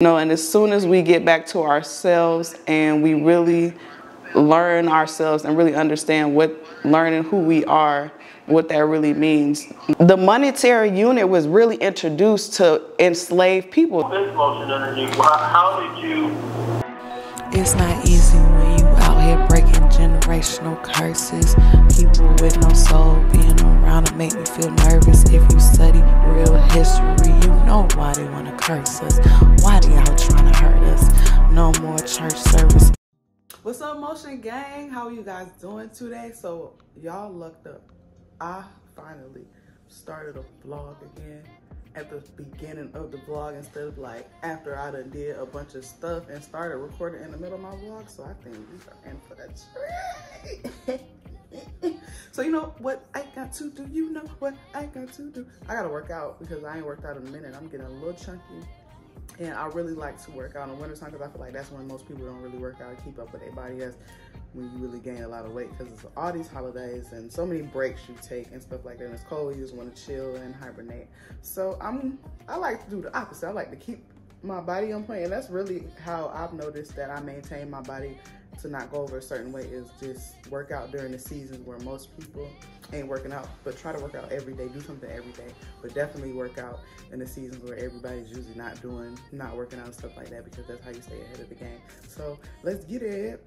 And as soon as we get back to ourselves and we really learn ourselves and really understand who we are, what that really means. The monetary unit was really introduced to enslaved people. This Motion InnerG, how did you? It's not easy when you out here breaking generational curses. People with no soul being around to make me feel nervous. If you study real history, you know why they want to curse us. Why do y'all trying to hurt us? No more church service. What's up, Motion gang? How are you guys doing today? So y'all lucked up. I finally started a vlog again at the beginning of the vlog instead of like after I done did a bunch of stuff and started recording in the middle of my vlog. So I think we are in for that treat. So you know what I got to do? You know what I got to do? I got to work out because I ain't worked out in a minute. I'm getting a little chunky. And I really like to work out in wintertime because I feel like that's when most people don't really work out and keep up with their body. That's when you really gain a lot of weight because it's all these holidays and so many breaks you take and stuff like that. And it's cold, you just want to chill and hibernate. So I like to do the opposite. I like to keep my body on point. And that's really how I've noticed that I maintain my body to not go over a certain weight is just work out during the seasons where most people ain't working out, but try to work out every day, do something every day, but definitely work out in the seasons where everybody's usually not working out and stuff like that because that's how you stay ahead of the game. So let's get it.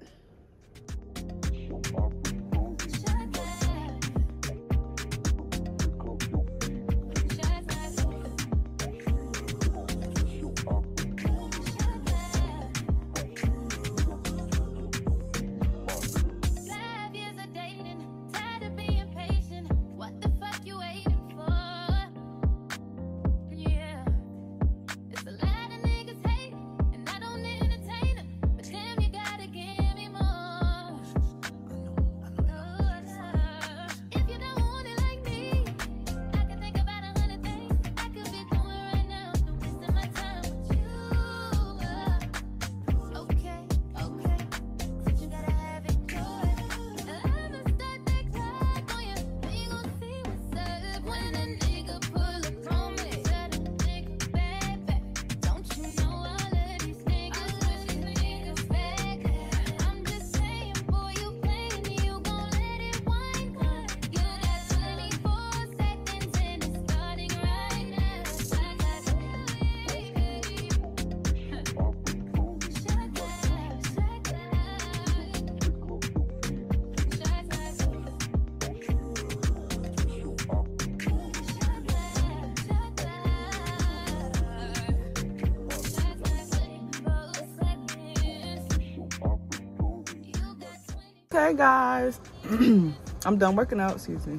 Okay guys, I'm done working out, excuse me,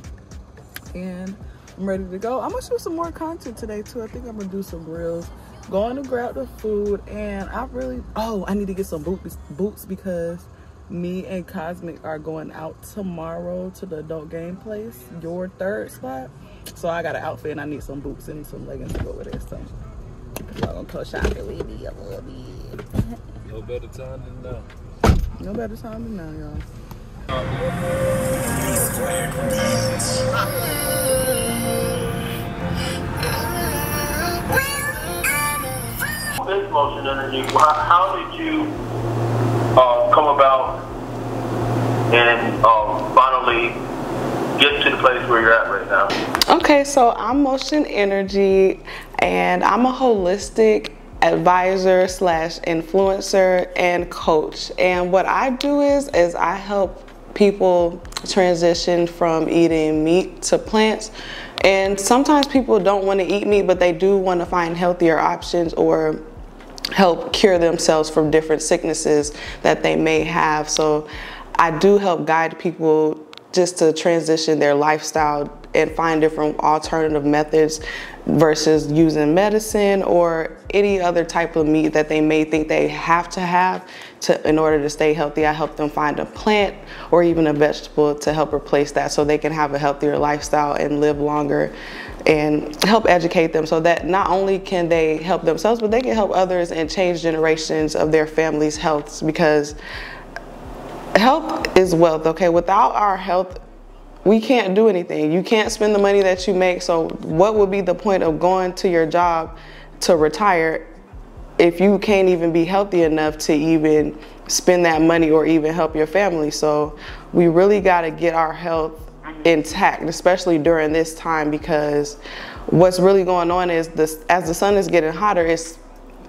and I'm ready to go. I'm gonna shoot some more content today too. I think I'm gonna do some reels, going to grab the food, and I need to get some boots because me and Cosmic are going out tomorrow to the adult game place, your third spot. So I got an outfit and I need some boots and some leggings to go with it. So I'm gonna go shopping with me a little bit. No better time than now. No better time than now, y'all. This Motion InnerG, how did you come about and finally get to the place where you're at right now? Okay, so I'm Motion InnerG, and I'm a holistic advisor / influencer and coach. And what I do is I help people transition from eating meat to plants. And sometimes people don't want to eat meat, but they do want to find healthier options or help cure themselves from different sicknesses that they may have. So I do help guide people just to transition their lifestyle and find different alternative methods versus using medicine or any other type of meat that they may think they have to in order to stay healthy. I help them find a plant or even a vegetable to help replace that so they can have a healthier lifestyle and live longer, and help educate them so that not only can they help themselves, but they can help others and change generations of their family's health, because health is wealth, okay? Without our health, we can't do anything. You can't spend the money that you make. So what would be the point of going to your job to retire if you can't even be healthy enough to even spend that money or even help your family. So we really got to get our health intact, especially during this time, because what's really going on is this, as the sun is getting hotter, it's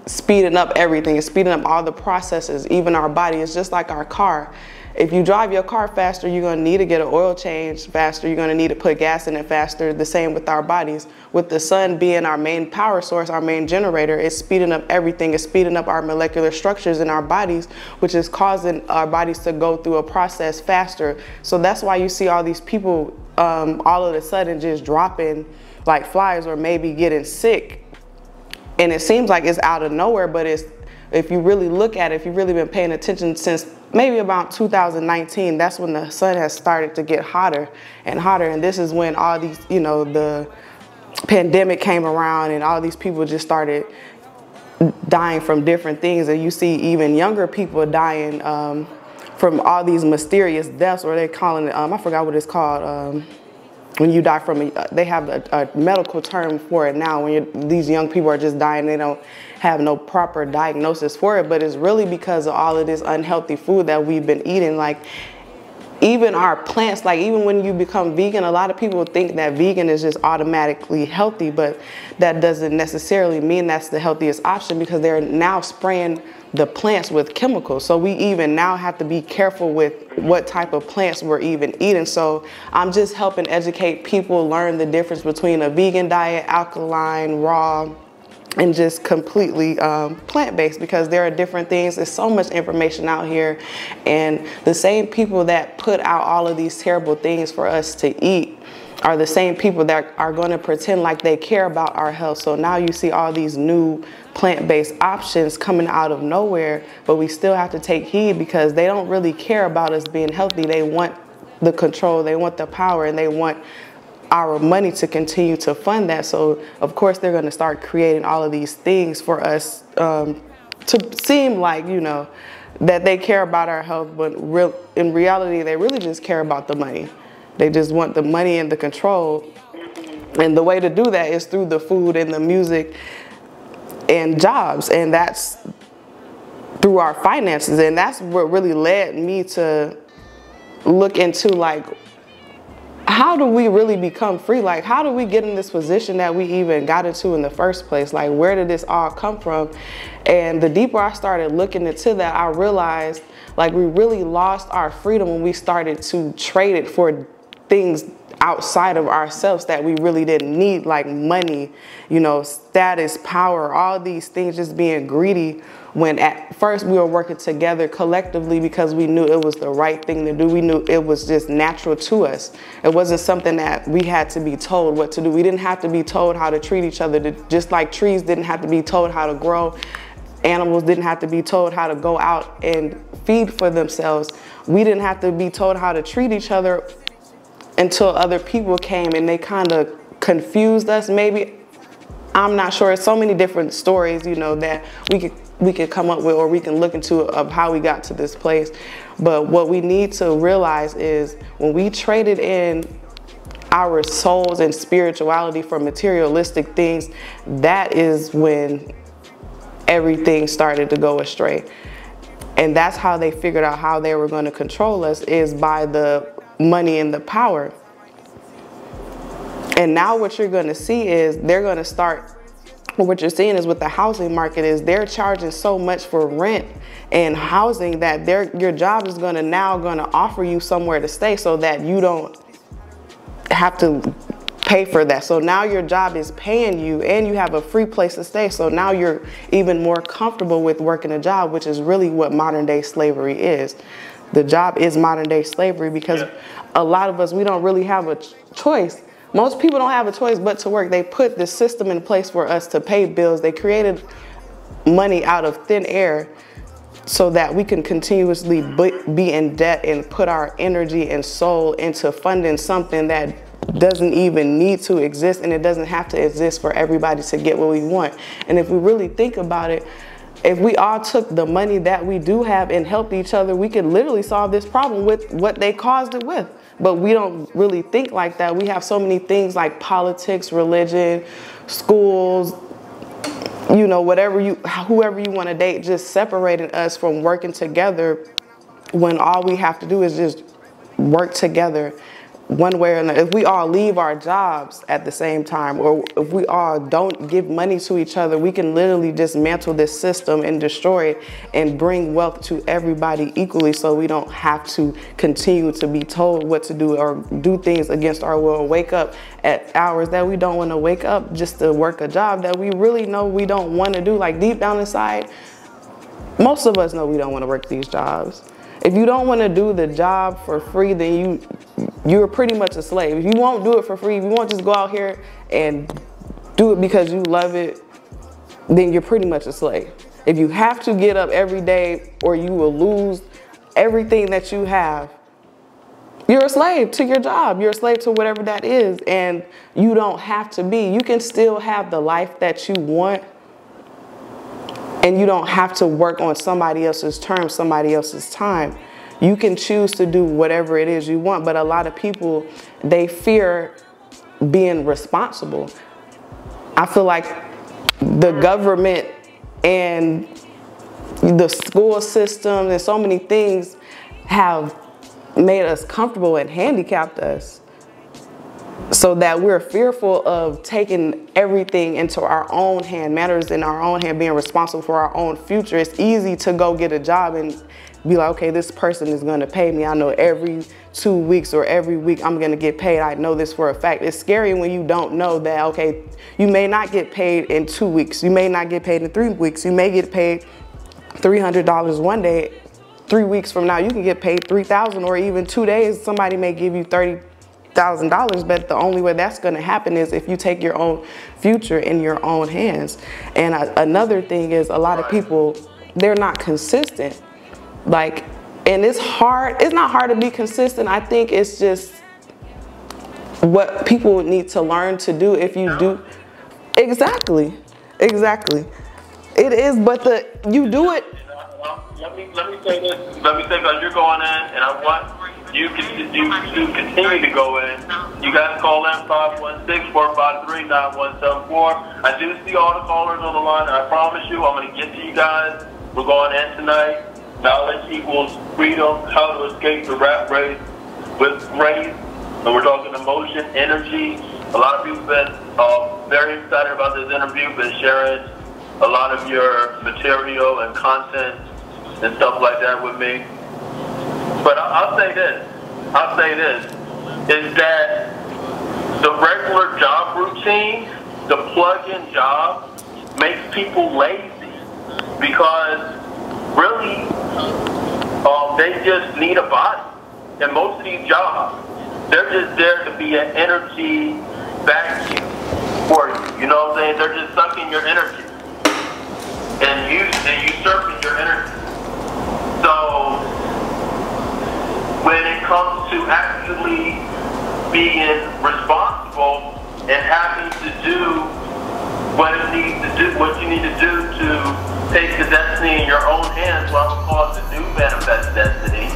speeding up everything. It's speeding up all the processes, even our body. It's just like our car. If you drive your car faster, you're going to need to get an oil change faster. You're going to need to put gas in it faster. The same with our bodies. With the sun being our main power source, our main generator, it's speeding up everything. It's speeding up our molecular structures in our bodies, which is causing our bodies to go through a process faster. So that's why you see all these people all of a sudden just dropping like flies or maybe getting sick. And it seems like it's out of nowhere, but it's, if you really look at it, if you've really been paying attention since maybe about 2019, that's when the sun has started to get hotter and hotter. And this is when all these, you know, the pandemic came around and all these people just started dying from different things. And you see even younger people dying from all these mysterious deaths, or they calling it, I forgot what it's called. When you die from, they have a medical term for it now. When these young people are just dying, they don't have no proper diagnosis for it, but it's really because of all of this unhealthy food that we've been eating. Like even our plants, like even when you become vegan, a lot of people think that vegan is just automatically healthy, but that doesn't necessarily mean that's the healthiest option, because they're now spraying the plants with chemicals. So we even now have to be careful with what type of plants we're even eating. So I'm just helping educate people, learn the difference between a vegan diet, alkaline, raw, and just completely plant-based, because there are different things. There's so much information out here, and the same people that put out all of these terrible things for us to eat are the same people that are going to pretend like they care about our health. So now you see all these new plant-based options coming out of nowhere, but we still have to take heed, because they don't really care about us being healthy. They want the control, they want the power, and they want our money to continue to fund that. So of course they're going to start creating all of these things for us to seem like, you know, that they care about our health, but in reality they really just care about the money. They just want the money and the control, and the way to do that is through the food and the music and jobs, and that's through our finances. And that's what really led me to look into, like, how do we really become free? Like, how do we get in this position that we even got into in the first place? Like, where did this all come from? And the deeper I started looking into that, I realized, like, we really lost our freedom when we started to trade it for things outside of ourselves that we really didn't need, like money, you know, status, power, all these things, just being greedy, when at first we were working together collectively because we knew it was the right thing to do. We knew it was just natural to us. It wasn't something that we had to be told what to do. We didn't have to be told how to treat each other, just like trees didn't have to be told how to grow. Animals didn't have to be told how to go out and feed for themselves. We didn't have to be told how to treat each other until other people came and they kind of confused us, maybe. I'm not sure. It's so many different stories, you know, that we could come up with, or we can look into, of how we got to this place. But what we need to realize is when we traded in our souls and spirituality for materialistic things, that is when everything started to go astray. And that's how they figured out how they were going to control us, is by the money and the power. And now what you're going to see is they're going to start, what you're seeing is with the housing market, is they're charging so much for rent and housing that your job is going to now offer you somewhere to stay so that you don't have to pay for that. So now your job is paying you and you have a free place to stay. So now you're even more comfortable with working a job, which is really what modern day slavery is. The job is modern day slavery, because a lot of us, we don't really have a choice. Most people don't have a choice but to work. They put this system in place for us to pay bills. They created money out of thin air so that we can continuously be in debt and put our energy and soul into funding something that doesn't even need to exist, and it doesn't have to exist for everybody to get what we want. And if we really think about it, if we all took the money that we do have and helped each other, we could literally solve this problem with what they caused it with. But we don't really think like that. We have so many things like politics, religion, schools, you know, whoever you want to date, just separating us from working together when all we have to do is just work together one way or another. If we all leave our jobs at the same time, or if we all don't give money to each other, we can literally dismantle this system and destroy it and bring wealth to everybody equally, so we don't have to continue to be told what to do or do things against our will, wake up at hours that we don't want to wake up just to work a job that we really know we don't want to do. Like, deep down inside, most of us know we don't want to work these jobs. If you don't want to do the job for free, then you're pretty much a slave. If you won't do it for free, if you won't just go out here and do it because you love it, then you're pretty much a slave. If you have to get up every day, or you will lose everything that you have, you're a slave to your job. You're a slave to whatever that is, and you don't have to be. You can still have the life that you want, and you don't have to work on somebody else's terms, somebody else's time. You can choose to do whatever it is you want. But a lot of people, they fear being responsible. I feel like the government and the school system and so many things have made us comfortable and handicapped us, so that we're fearful of taking everything into our own hand, matters in our own hand, being responsible for our own future. It's easy to go get a job and be like, okay, this person is going to pay me. I know every 2 weeks or every week I'm going to get paid. I know this for a fact. It's scary when you don't know that, okay, you may not get paid in 2 weeks. You may not get paid in 3 weeks. You may get paid $300 one day. 3 weeks from now, you can get paid $3,000, or even 2 days, somebody may give you $30,000, but the only way that's going to happen is if you take your own future in your own hands. And another thing is, a lot of people, they're not consistent. Like, and it's hard. It's not hard to be consistent. I think it's just what people need to learn to do. If you do, exactly, it is. But you do it. Let me say this. Let me say, because you're going in, and I want you continue to go in. You guys call in 516-453-9174. I do see all the callers on the line. I promise you, I'm going to get to you guys. We're going in tonight. Knowledge equals freedom, how to escape the rat race with grace. And we're talking emotion, energy. A lot of people have been very excited about this interview, been sharing a lot of your material and content and stuff like that with me. But I'll say this, is that the regular job routine, the plug-in job, makes people lazy, because really, they just need a body. And most of these jobs, they're just there to be an energy vacuum for you. You know what I'm saying? They're just sucking your energy and usurping your energy. So when it comes to actually being responsible and having to do what you need to do to take the destiny in your own hands, what we call the new manifest destiny,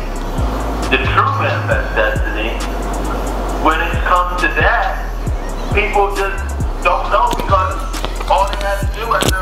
the true manifest destiny. When it comes to that, people just don't know, because all they have to do is